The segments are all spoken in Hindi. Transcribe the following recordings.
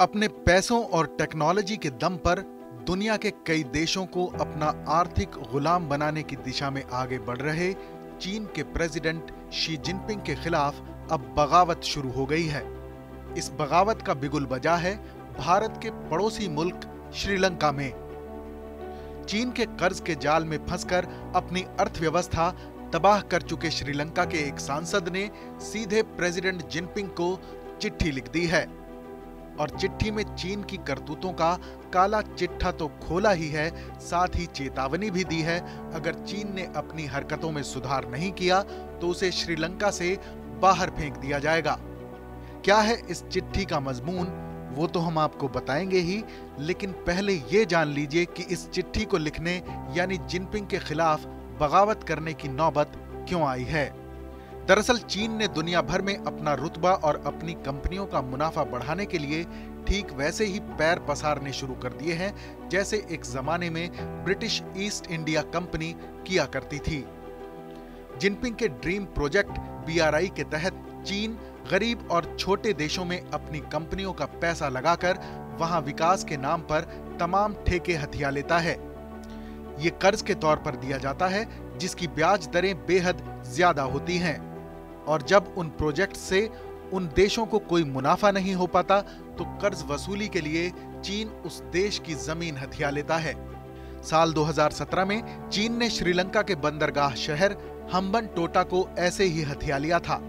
अपने पैसों और टेक्नोलॉजी के दम पर दुनिया के कई देशों को अपना आर्थिक गुलाम बनाने की दिशा में आगे बढ़ रहे चीन के प्रेसिडेंट शी जिनपिंग के खिलाफ अब बगावत शुरू हो गई है। इस बगावत का बिगुल बजा है भारत के पड़ोसी मुल्क श्रीलंका में। चीन के कर्ज के जाल में फंसकर अपनी अर्थव्यवस्था तबाह कर चुके श्रीलंका के एक सांसद ने सीधे प्रेसिडेंट जिनपिंग को चिट्ठी लिख दी है और चिट्ठी में चीन की करतूतों का काला चिट्ठा तो खोला ही है, साथ ही चेतावनी भी दी है। अगर चीन ने अपनी हरकतों में सुधार नहीं किया तो उसे श्रीलंका से बाहर फेंक दिया जाएगा। क्या है इस चिट्ठी का मजमून, वो तो हम आपको बताएंगे ही, लेकिन पहले ये जान लीजिए कि इस चिट्ठी को लिखने यानी जिनपिंग के खिलाफ बगावत करने की नौबत क्यों आई है। दरअसल चीन ने दुनिया भर में अपना रुतबा और अपनी कंपनियों का मुनाफा बढ़ाने के लिए ठीक वैसे ही पैर पसारने शुरू कर दिए हैं जैसे एक जमाने में ब्रिटिश ईस्ट इंडिया कंपनी किया करती थी। जिनपिंग के ड्रीम प्रोजेक्ट बीआरआई के तहत चीन गरीब और छोटे देशों में अपनी कंपनियों का पैसा लगाकर वहां विकास के नाम पर तमाम ठेके हथिया लेता है। ये कर्ज के तौर पर दिया जाता है जिसकी ब्याज दरें बेहद ज्यादा होती हैं, और जब उन प्रोजेक्ट से उन देशों को कोई मुनाफा नहीं हो पाता तो कर्ज वसूली के लिए चीन उस देश की जमीन हथिया लेता है। साल 2017 में चीन ने श्रीलंका के बंदरगाह शहर हंबनटोटा को ऐसे ही हथिया लिया था।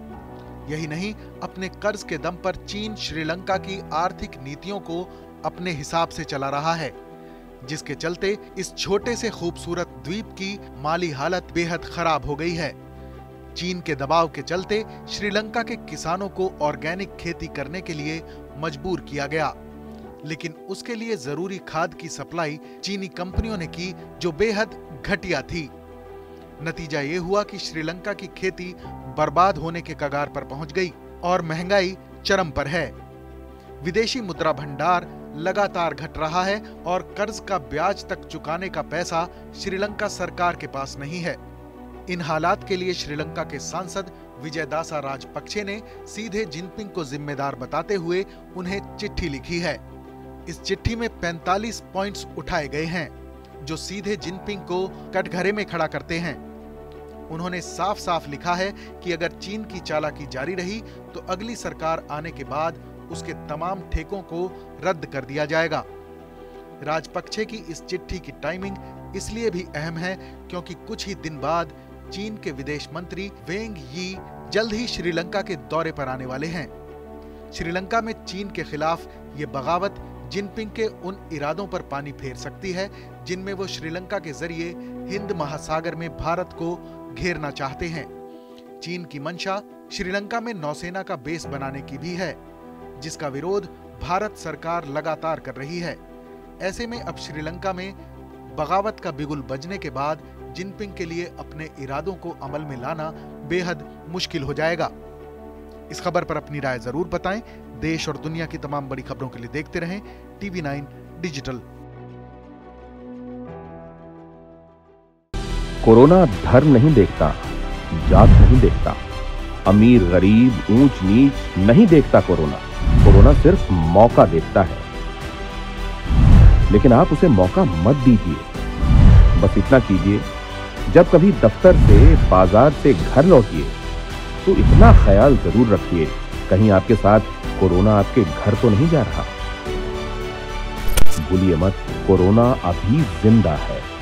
यही नहीं, अपने कर्ज के दम पर चीन श्रीलंका की आर्थिक नीतियों को अपने हिसाब से चला रहा है, जिसके चलते इस छोटे से खूबसूरत द्वीप की माली हालत बेहद खराब हो गई है। चीन के दबाव के चलते श्रीलंका के किसानों को ऑर्गेनिक खेती करने के लिए मजबूर किया गया, लेकिन उसके लिए जरूरी खाद की सप्लाई चीनी कंपनियों ने की जो बेहद घटिया थी। नतीजा ये हुआ कि श्रीलंका की खेती बर्बाद होने के कगार पर पहुंच गई और महंगाई चरम पर है। विदेशी मुद्रा भंडार लगातार घट रहा है और कर्ज का ब्याज तक चुकाने का पैसा श्रीलंका सरकार के पास नहीं है। इन हालात के लिए श्रीलंका के सांसद विजयदासा राजपक्षे ने सीधे जिनपिंग को जिम्मेदार बताते हुए उन्हें चिट्ठी लिखी है। इस चिट्ठी में 45 पॉइंट्स उठाए गए हैं जो सीधे जिनपिंग को कटघरे में खड़ा करते हैं। उन्होंने साफ साफ लिखा है कि अगर चीन की चालाकी जारी रही तो अगली सरकार आने के बाद उसके तमाम ठेकों को रद्द कर दिया जाएगा। राजपक्षे की इस चिट्ठी की टाइमिंग इसलिए भी अहम है क्योंकि कुछ ही दिन बाद चीन के विदेश मंत्री वेंग यी जल्द ही श्रीलंका के दौरे पर आने वाले हैं। श्रीलंका में चीन के खिलाफ ये बगावत जिनपिंग के उन इरादों पर पानी फेर सकती है जिनमें वो श्रीलंका के जरिए हिंद महासागर में भारत को घेरना चाहते हैं। चीन की मंशा श्रीलंका में नौसेना का बेस बनाने की भी है, जिसका विरोध भारत सरकार लगातार कर रही है। ऐसे में अब श्रीलंका में बगावत का बिगुल बजने के बाद जिनपिंग के लिए अपने इरादों को अमल में लाना बेहद मुश्किल हो जाएगा। इस खबर पर अपनी राय जरूर बताएं। देश और दुनिया की तमाम बड़ी खबरों के लिए देखते रहें TV9 डिजिटल। कोरोना धर्म नहीं देखता, जात नहीं देखता, अमीर गरीब ऊंच नीच नहीं देखता। कोरोना सिर्फ मौका देखता है, लेकिन आप उसे मौका मत दीजिए। बस इतना कीजिए, जब कभी दफ्तर से बाजार से घर लौटिए तो इतना ख्याल जरूर रखिए कहीं आपके साथ कोरोना आपके घर तो नहीं जा रहा। भूलिए मत, कोरोना अभी जिंदा है।